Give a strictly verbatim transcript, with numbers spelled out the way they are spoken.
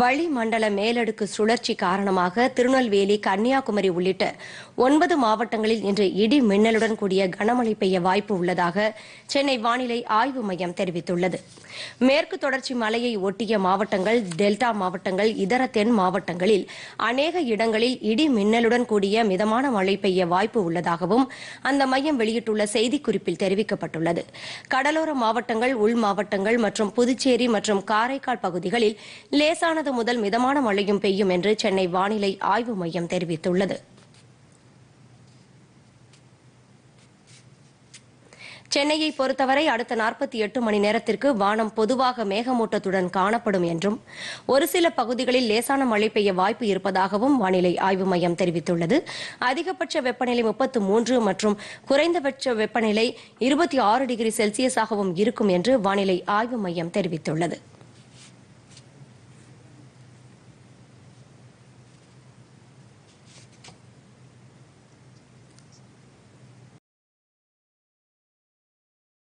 வளிமண்டல மேலடுக்கு சுழற்சி காரணமாக திருநெல்வேலி கன்னியாகுமரி உள்ளிட்ட ஒன்பது மாவட்டங்களில் இன்று இடி மின்னலுடன் கூடிய கனமழை பெய்ய வாய்ப்பு உள்ளதாக சென்னை வானிலை ஆய்வு மையம் தெரிவித்துள்ளது. மேற்கு தொடர்ச்சி மலையை ஒட்டிய மாவட்டங்கள், டெல்டா மாவட்டங்கள், இதர தென் மாவட்டங்களில் அநேக இடங்களில் இடி மின்னலுடன் கூடிய மிதமான மழை பெய்ய வாய்ப்பு உள்ளதாகவும் அந்த மையம் வெளியிட்டுள்ள செய்திக்குறிப்பில் தெரிவிக்கப்பட்டுள்ளது. கடலோர மாவட்டங்கள், உள் மாவட்டங்கள் மற்றும் புதுச்சேரி மற்றும் காரைக்கால் பகுதிகளில் லேசான முதல் மிதமான மழையும் பெய்யும் என்று சென்னை வானிலை ஆய்வு மையம் தெரிவித்துள்ளது. சென்னையை பொறுத்தவரை அடுத்த நாற்பத்தி எட்டு மணி நேரத்திற்கு வானம் பொதுவாக மேகமூட்டத்துடன் காணப்படும் என்றும் ஒரு சில பகுதிகளில் லேசான மழை பெய்ய வாய்ப்பு இருப்பதாகவும் வானிலை ஆய்வு மையம் தெரிவித்துள்ளது. அதிகபட்ச வெப்பநிலை முப்பத்து மூன்று மற்றும் குறைந்தபட்ச வெப்பநிலை இருபத்தி ஆறு டிகிரி செல்சியஸாகவும் இருக்கும் என்று வானிலை ஆய்வு மையம் தெரிவித்துள்ளது.